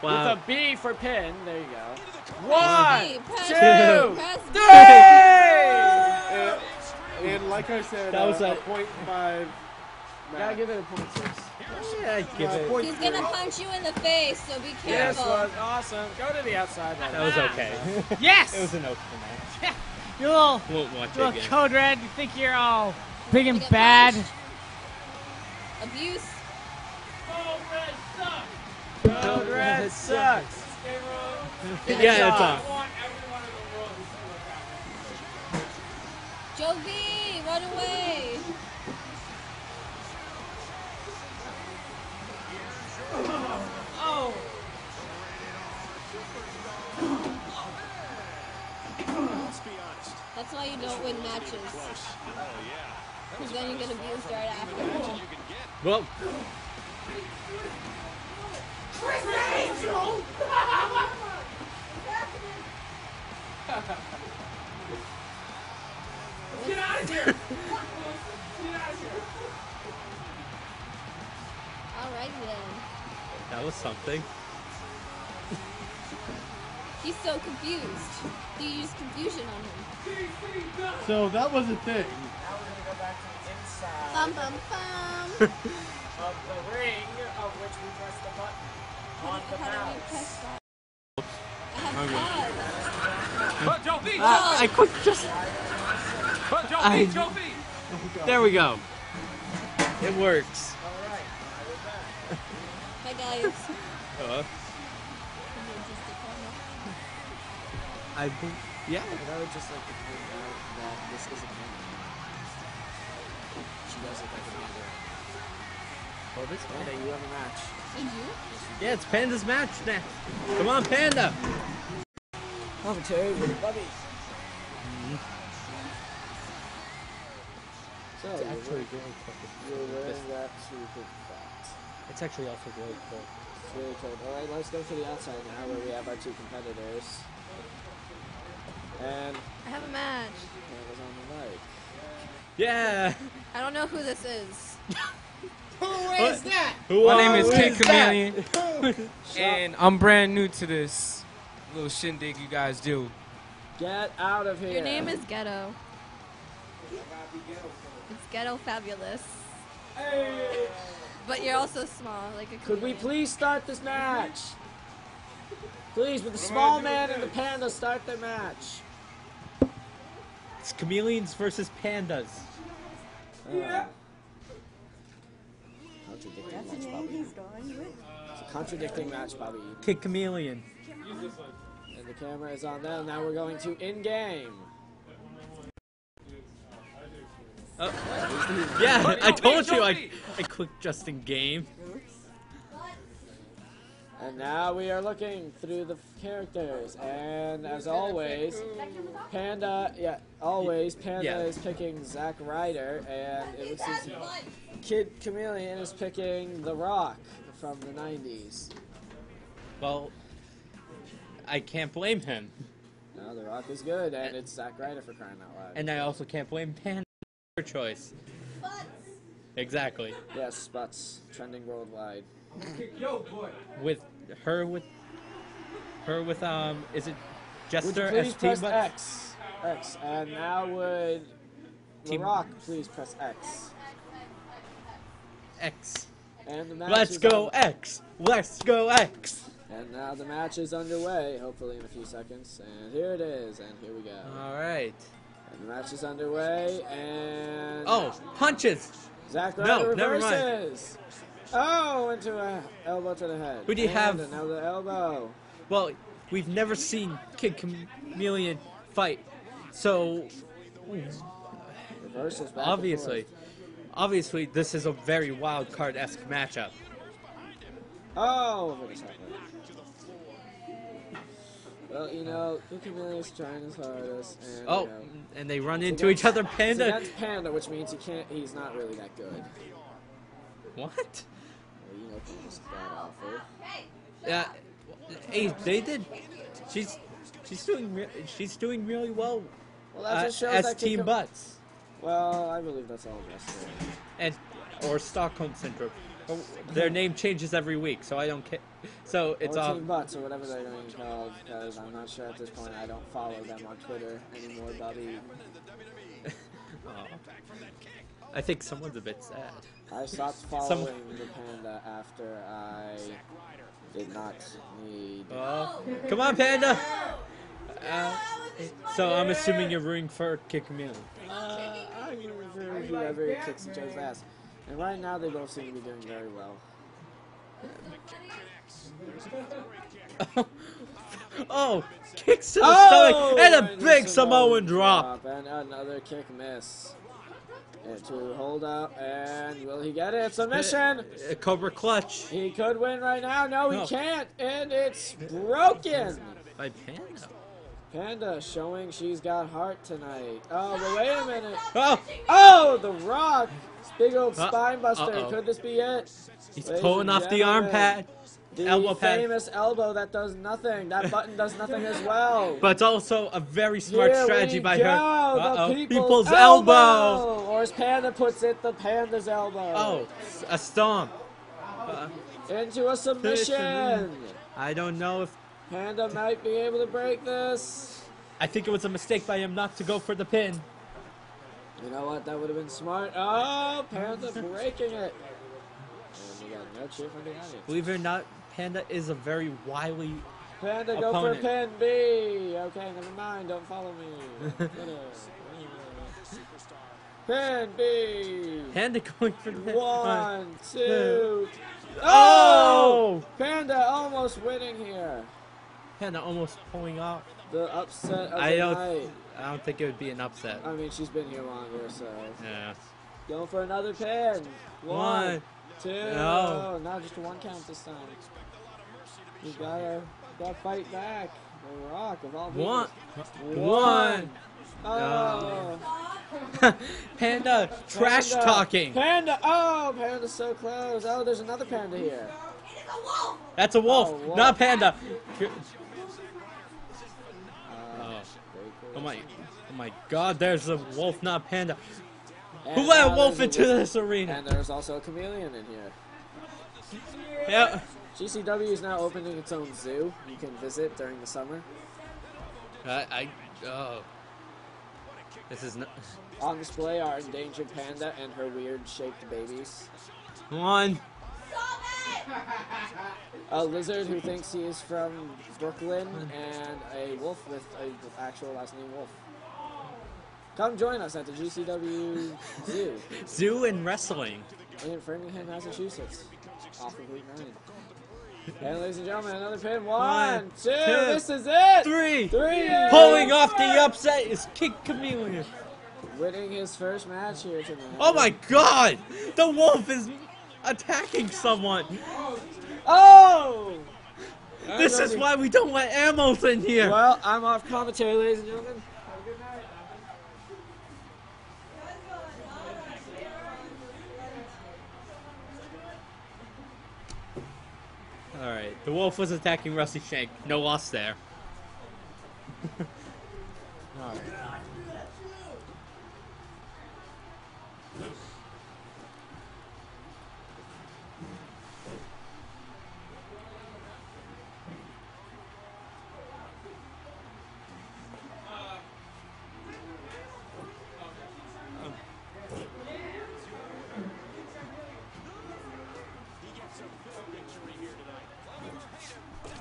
Wow. With a B for pin. There you go. One, two, three! And, and like I said, that was uh, a point five. Gotta give it a point six. Yeah, give it. He's going to punch you in the face, so be careful. This was awesome. Go to the outside. That was okay. Yes! It was an open match. You little, little code red, you think you're all big and bad. Punched. Abuse. Code red sucks. Code red sucks. Yeah, that's all. Jovi, run away. Oh. That's why you don't win matches. Because then you get abused right after. Well. Chris Angel! Get out of here! Get out of here! Alright then. That was something. He's so confused. He used confusion on him. So that was a thing. Now we're gonna go back to the inside. Bum bum bum. Of the ring, of which we pressed the button on the mouse. I have pause. Okay. uh, I could just. I... There we go. It works. All right. Hi guys. Hello. I think, yeah. But I would just like to point out that this isn't her. She does look like a mother. Oh, this Panda, you have a match. Did you? Yeah, it's Panda's match now. Come on, Panda. Commentary with the Bubbies. Mm-hmm. So, it's actually really cool. You're wearing that so you could fact. It's actually also really cool. It's really cool. Alright, let's go to the outside now where we have our two competitors. And I have a match. It was on the mic. Yeah. I don't know who this is. Who is that? Who My name is Kid Chameleon, and I'm brand new to this little shindig you guys do. Get out of here. Your name is Ghetto. It's Ghetto Fabulous. Hey. But you're also small, like a chameleon. Could we please start this match? Please, with the small man and the panda, start their match. It's chameleons versus pandas. Yeah. Uh, contradicting That's match, Bobby. He's going with. It's a contradicting match, Bobby. Kick chameleon. And the camera is on them. Now we're going to in game. Uh, yeah, I told you I, I clicked just in game. And now we are looking through the characters, and as always, Panda, yeah, always, Panda yeah. is picking Zack Ryder, and it looks as Kid Chameleon is picking The Rock from the nineties. Well, I can't blame him. No, The Rock is good, and it's Zack Ryder for crying out loud. And I also can't blame Panda for choice. Butts! Exactly. Yes, butts. Trending worldwide. Yo, boy. With her, with her, with um, is it Jester S T press button? X. X. And now would Larock please press X. X. And the match Let's is go on. X. Let's go X. And now the match is underway, hopefully in a few seconds. And here it is, and here we go. All right. And the match is underway, and... Oh, punches! Zack Ryder no, reverses! Never mind. Oh, into an elbow to the head. Who do you and have? Another elbow. Well, we've never seen Kid Chameleon fight, so... Reverses back obviously. Obviously, this is a very wild card-esque matchup. Oh! Well, you know, Kid Chameleon's trying his hardest. And, oh, you know, and they run into each other, Panda. So that's Panda, which means he can't. He's not really that good. What? You know, he's just that awful. Yeah, hey, they did. She's she's doing she's doing really well. Well, that just shows uh, as that Team Butts. Well, I believe that's all wrestling. And or Stockholm Syndrome. Their name changes every week, so I don't care. So it's all Team Butts or whatever they're going to call, because I'm not sure at this point. I don't follow them on Twitter anymore, Bobby. Oh. I think someone's a bit sad. I stopped following Some... the Panda after I did not need. Oh. Come on, Panda! Uh, so I'm assuming you're rooting for Kid Chameleon. Uh, I'm rooting for whoever kicks Joe's ass. And right now, they both seem to be doing very well. oh, oh, kicks to the oh, stomach and a and big Samoan drop. drop. And another kick miss. And to hold up, and will he get it? Submission! A, a Cobra clutch. He could win right now. No, no, he can't. And it's broken. By Panda. Panda showing she's got heart tonight. Oh, but wait a minute. Oh, oh the Rock. Big old uh, spine buster. Uh-oh. Could this be it? He's Ladies pulling off the arm pad. The elbow pad. Famous elbow that does nothing. That button does nothing as well. But it's also a very smart Here strategy by go, her. Uh-oh. The people's, people's elbow. elbow. Or as Panda puts it, the Panda's elbow. Oh, a stomp. Uh, Into a submission. I don't know if Panda might be able to break this. I think it was a mistake by him not to go for the pin. You know what? That would have been smart. Oh, Panda breaking it. And we got no cheer from the audience. Believe it or not, Panda is a very wily Panda, opponent. Go for pin B. Okay, never mind. Don't follow me. Pin B. Panda going for the one, two. Oh! Panda almost winning here. Panda almost pulling off. The upset of I the don't, night. I don't think it would be an upset. I mean, she's been here longer, so. Yeah. Going for another pin. One, one two. No. Oh, not just one count this time. You gotta, gotta fight back. The Rock of all people. One. One. Oh. No. Panda trash Panda. talking. Panda. Oh, Panda's so close. Oh, there's another Panda here. A wolf. That's a wolf, oh, wolf. Not Panda. Oh my, oh my God, there's a wolf, not Panda. And who let a wolf into a this arena? And there's also a chameleon in here. Yeah. G C W is now opening its own zoo you can visit during the summer. I, I oh. This is not... On display are endangered panda and her weird-shaped babies. One. A lizard who thinks he is from Brooklyn, and a wolf with an actual last name Wolf. Come join us at the G C W Zoo. Zoo and Wrestling. In Framingham, Massachusetts. Off of Route nine. And ladies and gentlemen, another pin. One, One two, two, this is it! Three! Three! Pulling off the upset is Kid Chameleon. Winning his first match here tonight. Oh my God! The wolf is... attacking someone. Oh! This is why we don't let animals in here. Well, I'm off commentary, ladies and gentlemen. Have a good night. All right, the wolf was attacking Rusty Shank. No loss there. All right.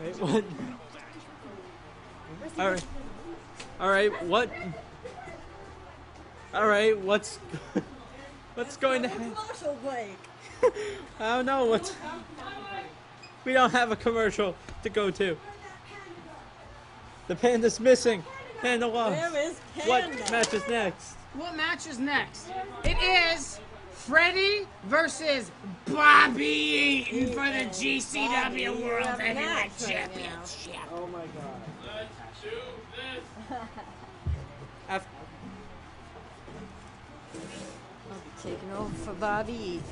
Wait, what? Alright. Alright, what? Alright, what's... what's going to happen? Commercial break! I don't know what's... We don't have a commercial to go to. The panda's missing. Panda lost. Where is Panda? What match is next? What match is next? It is Freddie versus Bobby Eaton for the G C W World Heavyweight Championship. Oh my god. Let's do this. After I'll be taking over for Bobby Eaton.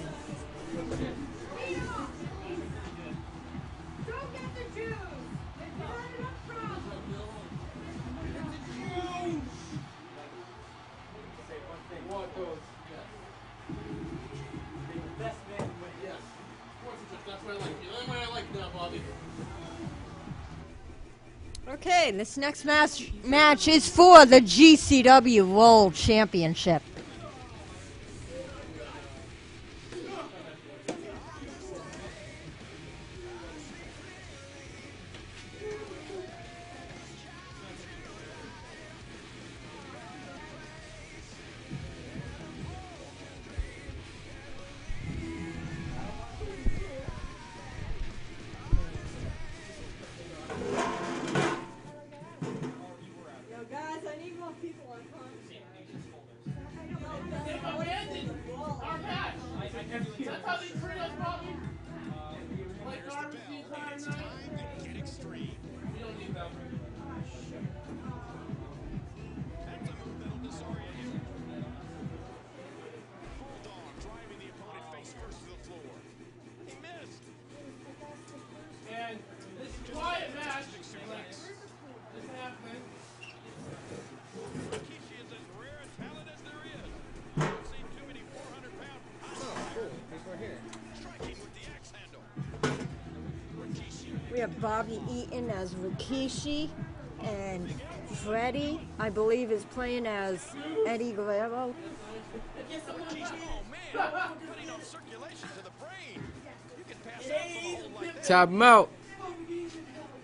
Go get the Jews. It's not a problem. What goes? The best man wins. Yes. Of course it does. That's what I like. The only way I like that, Bobby. Okay, this next match match is for the G C W World Championship. We have Bobby Eaton as Rikishi, and Freddie, I believe, is playing as Eddie Guerrero. Tap him out.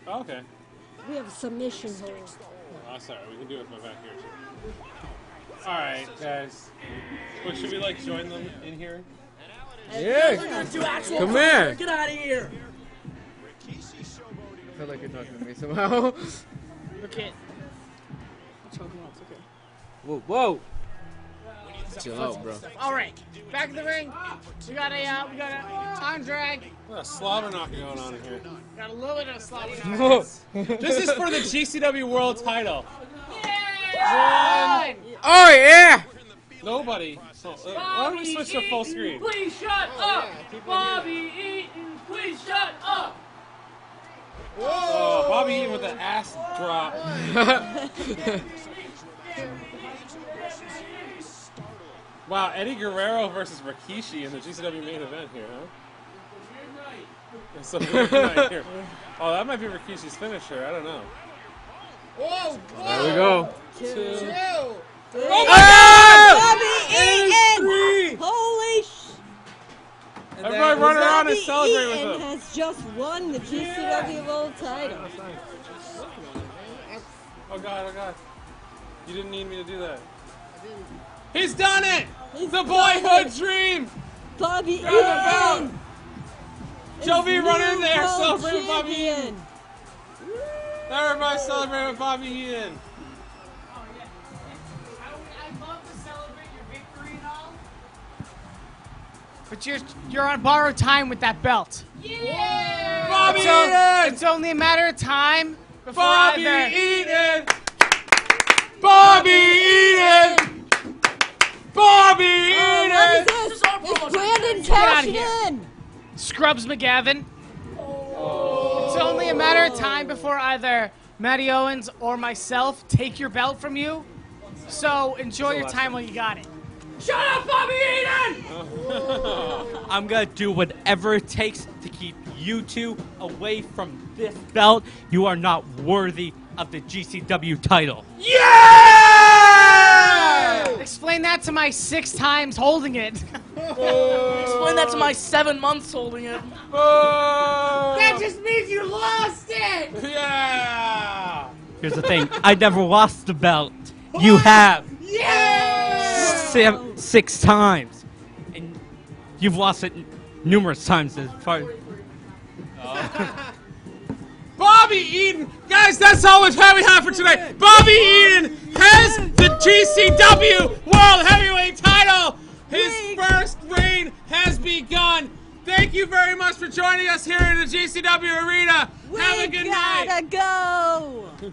Oh, okay. We have a submission hold. Oh, sorry. We can do it from back here, too. All right, guys. Well, should we, like, join them in here? Yeah. Come here. Get out of here. I feel like you're talking to me somehow. Okay. I'm choking up, it's okay. Whoa, whoa! Chill out, bro. Alright, back in the ring. We got a, uh, we got a Andre. What a slobber knock going on in here. Got a little bit of a slobber knock. This is for the G C W World title. Yeah! One. Oh, yeah! Nobody. So, uh, why don't we switch to full screen? Please shut up! Bobby Eaton, please shut up! Whoa. Oh, Bobby Eaton with an ass drop. Wow, Eddie Guerrero versus Rikishi in the G C W main event here, huh? It's a weird night here. Oh, that might be Rikishi's finisher. I don't know. Whoa, whoa. There we go. Two. Two. Two. Three. Oh my Bobby Eaton! Holy shit! Everybody run around and celebrate with him. Has just won the G C W World title. Oh god, oh god. You didn't need me to do that. He's done it! He's the boyhood it. dream! Bobby Eaton! Joby, run in there, celebrate with Bobby Eaton! Everybody celebrate with Bobby Eaton! But you're, you're on borrowed time with that belt. Yeah! Bobby it's Eaton! It's only a matter of time before Bobby Eaton! Bobby Eaton! Bobby Eaton! This is our problem. Brandon Cashman! Scrubs McGavin. Oh. It's only a matter of time before either Matty Owens or myself take your belt from you. So enjoy your time while you got it. Shut up, Bobby Eaton! Oh. I'm gonna do whatever it takes to keep you two away from this belt. You are not worthy of the G C W title. Yeah! Explain that to my six times holding it. Explain that to my seven months holding it. That just means you lost it! Yeah! Here's the thing, I never lost the belt. You have. Yeah! Seven, six times. And you've lost it numerous times as far. Oh. Bobby Eaton! Guys, that's all the time we have for tonight! Bobby Eaton has the G C W World Heavyweight title! His first reign has begun! Thank you very much for joining us here in the G C W Arena! We have a good night! We gotta go!